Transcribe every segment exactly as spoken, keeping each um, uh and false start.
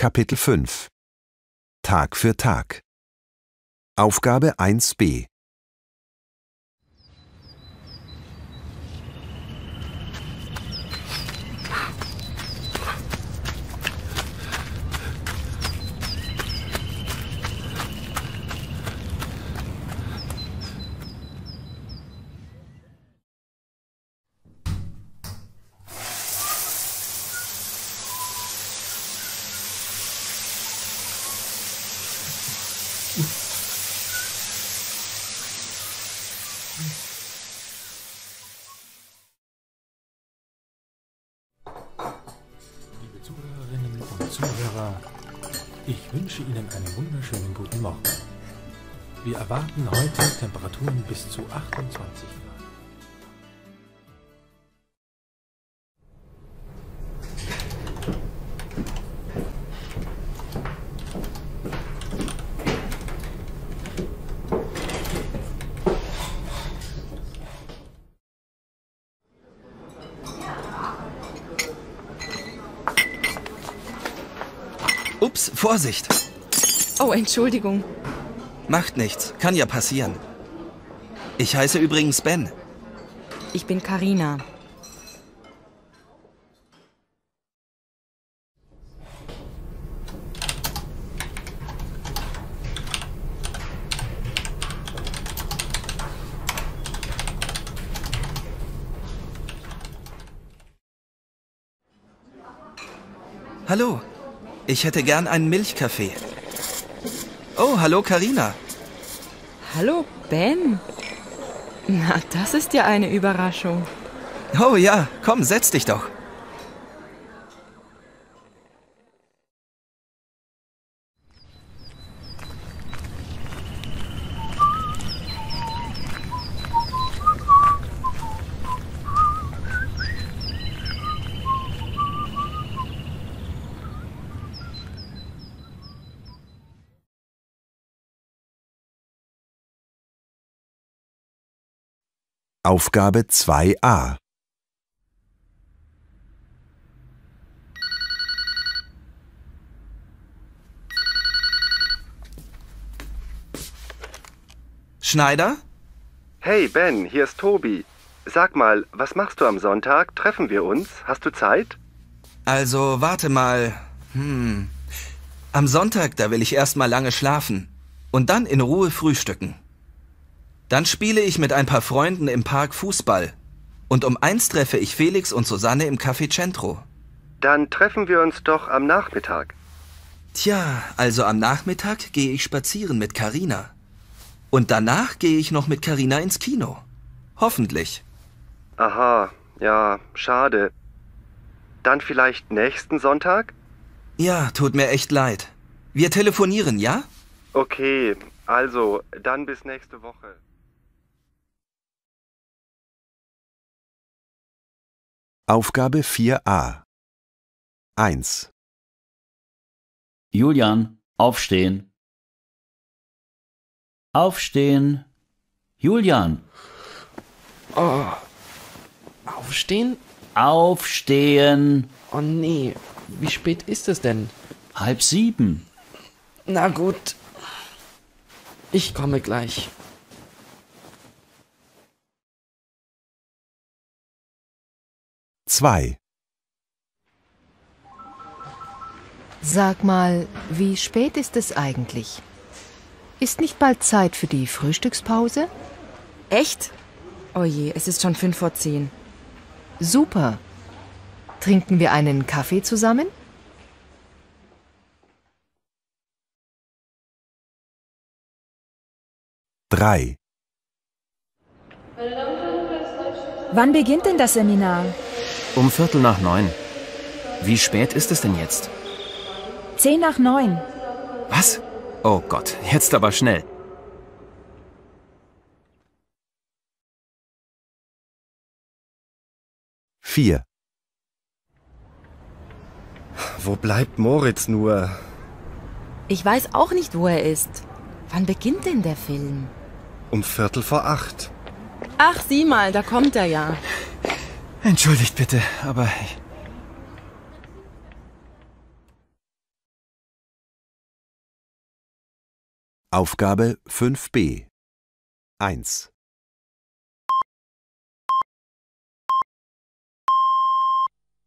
Kapitel fünf Tag für Tag. Aufgabe eins b. Ich wünsche Ihnen einen wunderschönen guten Morgen. Wir erwarten heute Temperaturen bis zu achtundzwanzig Grad. Ups, Vorsicht! Oh, Entschuldigung. Macht nichts, kann ja passieren. Ich heiße übrigens Ben. Ich bin Karina. Hallo. Ich hätte gern einen Milchkaffee. Oh, hallo Karina. Hallo Ben. Na, das ist ja eine Überraschung. Oh ja, komm, setz dich doch. Aufgabe zwei a. Schneider? Hey Ben, hier ist Tobi. Sag mal, was machst du am Sonntag? Treffen wir uns? Hast du Zeit? Also, warte mal. Hm. Am Sonntag, da will ich erstmal lange schlafen und dann in Ruhe frühstücken. Dann spiele ich mit ein paar Freunden im Park Fußball. Und um eins treffe ich Felix und Susanne im Café Centro. Dann treffen wir uns doch am Nachmittag. Tja, also am Nachmittag gehe ich spazieren mit Karina. Und danach gehe ich noch mit Karina ins Kino. Hoffentlich. Aha, ja, schade. Dann vielleicht nächsten Sonntag? Ja, tut mir echt leid. Wir telefonieren, ja? Okay, also, dann bis nächste Woche. Aufgabe vier a. eins. Julian, aufstehen. Aufstehen. Julian. Oh. Aufstehen? Aufstehen. Oh nee, wie spät ist es denn? Halb sieben. Na gut. Ich komme gleich. zwei. Sag mal, wie spät ist es eigentlich? Ist nicht bald Zeit für die Frühstückspause? Echt? Oje, es ist schon fünf vor zehn. Super. Trinken wir einen Kaffee zusammen? drei. Wann beginnt denn das Seminar? Um Viertel nach neun. Wie spät ist es denn jetzt? Zehn nach neun. Was? Oh Gott, jetzt aber schnell. vier. Wo bleibt Moritz nur? Ich weiß auch nicht, wo er ist. Wann beginnt denn der Film? Um Viertel vor acht. Ach, sieh mal, da kommt er ja. Entschuldigt bitte, aber... Aufgabe fünf b. eins.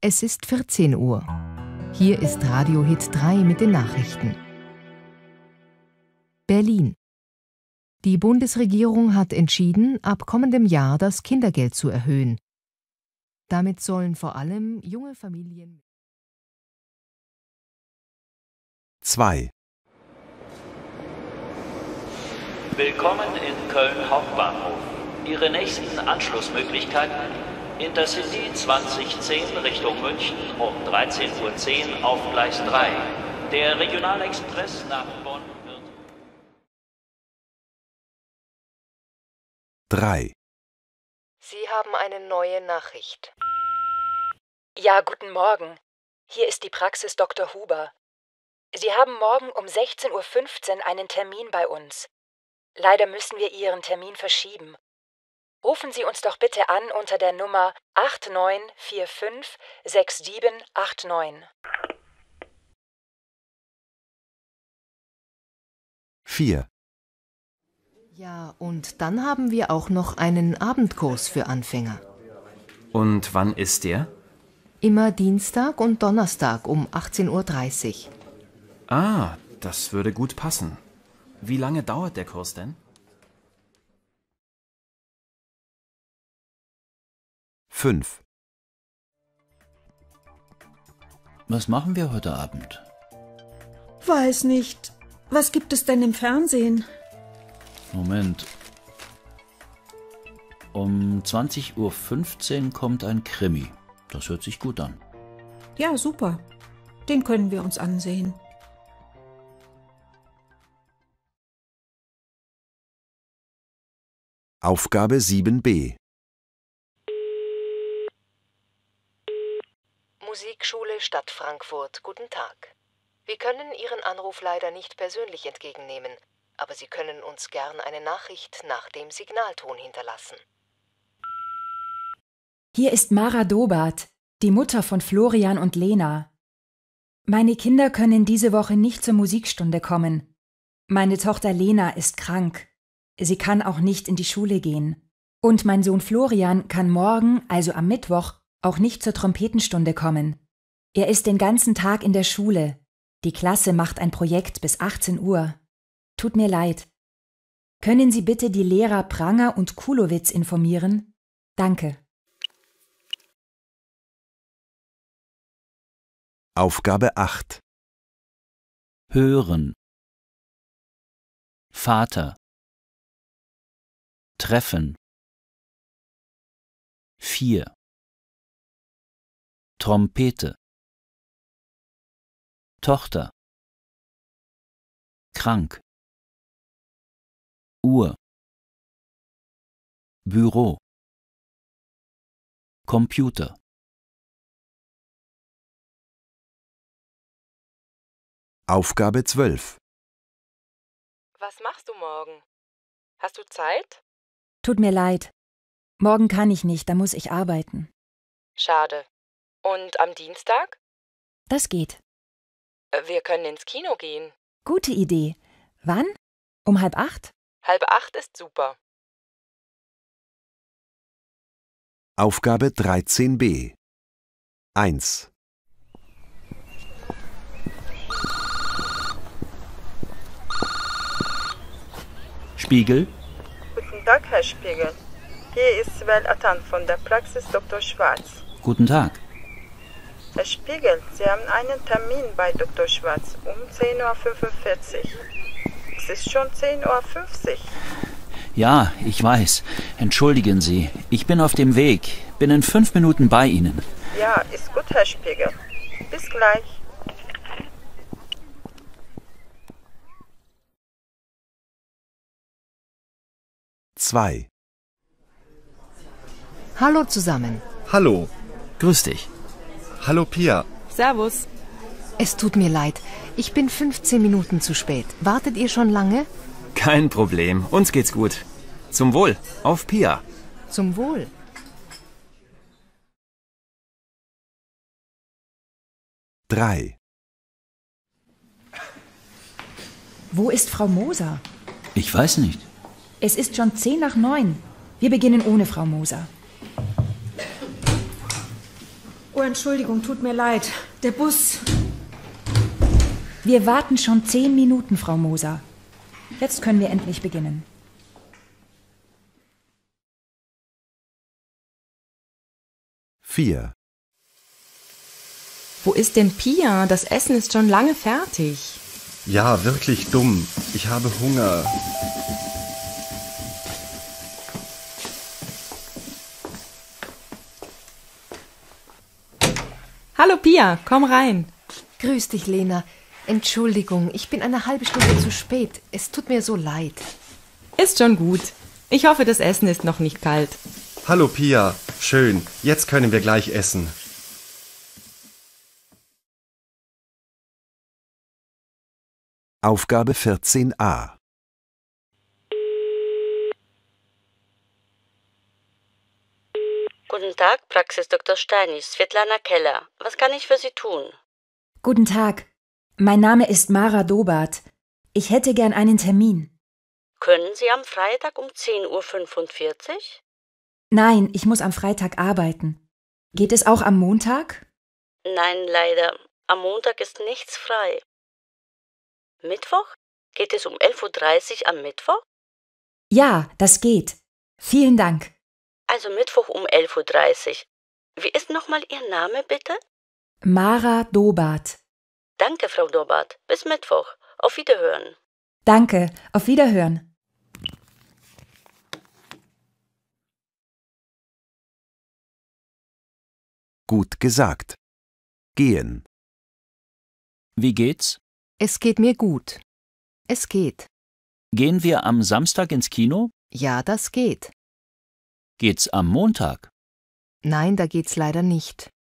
Es ist vierzehn Uhr. Hier ist Radio Hit drei mit den Nachrichten. Berlin. Die Bundesregierung hat entschieden, ab kommendem Jahr das Kindergeld zu erhöhen. Damit sollen vor allem junge Familien... zwei. Willkommen in Köln Hauptbahnhof. Ihre nächsten Anschlussmöglichkeiten: Intercity zwanzig zehn Richtung München um dreizehn Uhr zehn auf Gleis drei. Der Regionalexpress nach Bonn wird... drei. Sie haben eine neue Nachricht. Ja, guten Morgen. Hier ist die Praxis Doktor Huber. Sie haben morgen um sechzehn Uhr fünfzehn einen Termin bei uns. Leider müssen wir Ihren Termin verschieben. Rufen Sie uns doch bitte an unter der Nummer acht neun vier fünf sechs sieben acht neun. vier. Ja, und dann haben wir auch noch einen Abendkurs für Anfänger. Und wann ist der? Immer Dienstag und Donnerstag um achtzehn Uhr dreißig. Ah, das würde gut passen. Wie lange dauert der Kurs denn? fünf. Was machen wir heute Abend? Weiß nicht. Was gibt es denn im Fernsehen? Moment. Um zwanzig Uhr fünfzehn kommt ein Krimi. Das hört sich gut an. Ja, super. Den können wir uns ansehen. Aufgabe sieben b. Musikschule Stadt Frankfurt, guten Tag. Wir können Ihren Anruf leider nicht persönlich entgegennehmen, aber Sie können uns gern eine Nachricht nach dem Signalton hinterlassen. Hier ist Mara Dobert, die Mutter von Florian und Lena. Meine Kinder können diese Woche nicht zur Musikstunde kommen. Meine Tochter Lena ist krank. Sie kann auch nicht in die Schule gehen. Und mein Sohn Florian kann morgen, also am Mittwoch, auch nicht zur Trompetenstunde kommen. Er ist den ganzen Tag in der Schule. Die Klasse macht ein Projekt bis achtzehn Uhr. Tut mir leid. Können Sie bitte die Lehrer Pranger und Kulowitz informieren? Danke. Aufgabe acht. Hören. Vater. Treffen. vier. Trompete. Tochter. Krank. Uhr. Büro. Computer. Aufgabe zwölf. Was machst du morgen? Hast du Zeit? Tut mir leid. Morgen kann ich nicht, da muss ich arbeiten. Schade. Und am Dienstag? Das geht. Wir können ins Kino gehen. Gute Idee. Wann? Um halb acht? Halb acht ist super. Aufgabe dreizehn b. eins. Spiegel. Guten Tag, Herr Spiegel. Hier ist Svel Atan von der Praxis Doktor Schwarz. Guten Tag. Herr Spiegel, Sie haben einen Termin bei Doktor Schwarz um zehn Uhr fünfundvierzig. Es ist schon zehn Uhr fünfzig. Ja, ich weiß. Entschuldigen Sie, ich bin auf dem Weg. Bin in fünf Minuten bei Ihnen. Ja, ist gut, Herr Spiegel. Bis gleich. zwei. Hallo zusammen. Hallo. Grüß dich. Hallo Pia. Servus. Es tut mir leid. Ich bin fünfzehn Minuten zu spät. Wartet ihr schon lange? Kein Problem. Uns geht's gut. Zum Wohl. Auf Pia. Zum Wohl. drei. Wo ist Frau Moser? Ich weiß nicht. Es ist schon zehn nach neun. Wir beginnen ohne Frau Moser. Oh, Entschuldigung, tut mir leid. Der Bus. Wir warten schon zehn Minuten, Frau Moser. Jetzt können wir endlich beginnen. vier. Wo ist denn Pia? Das Essen ist schon lange fertig. Ja, wirklich dumm. Ich habe Hunger. Hallo Pia, komm rein. Grüß dich, Lena. Entschuldigung, ich bin eine halbe Stunde zu spät. Es tut mir so leid. Ist schon gut. Ich hoffe, das Essen ist noch nicht kalt. Hallo Pia, schön. Jetzt können wir gleich essen. Aufgabe vierzehn a. Guten Tag, Praxis Doktor Steinis, Svetlana Keller. Was kann ich für Sie tun? Guten Tag. Mein Name ist Mara Dobert. Ich hätte gern einen Termin. Können Sie am Freitag um zehn Uhr fünfundvierzig? Nein, ich muss am Freitag arbeiten. Geht es auch am Montag? Nein, leider. Am Montag ist nichts frei. Mittwoch? Geht es um elf Uhr dreißig am Mittwoch? Ja, das geht. Vielen Dank. Also Mittwoch um elf Uhr dreißig. Wie ist nochmal Ihr Name, bitte? Mara Dobert. Danke, Frau Dobert. Bis Mittwoch. Auf Wiederhören. Danke. Auf Wiederhören. Gut gesagt. Gehen. Wie geht's? Es geht mir gut. Es geht. Gehen wir am Samstag ins Kino? Ja, das geht. Geht's am Montag? Nein, da geht's leider nicht.